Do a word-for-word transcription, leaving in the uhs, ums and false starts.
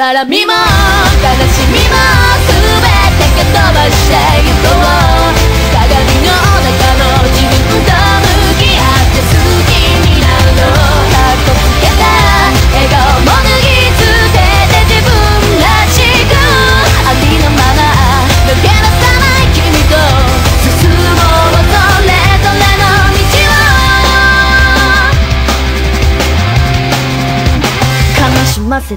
から見も悲しみも全て蹴飛ばしていこう。鏡の中の自分と向き合って好きになるの。かっこつけた笑顔も脱ぎ捨てて自分らしくありのまま抜け出さない君と進もうそれぞれの道を悲しませ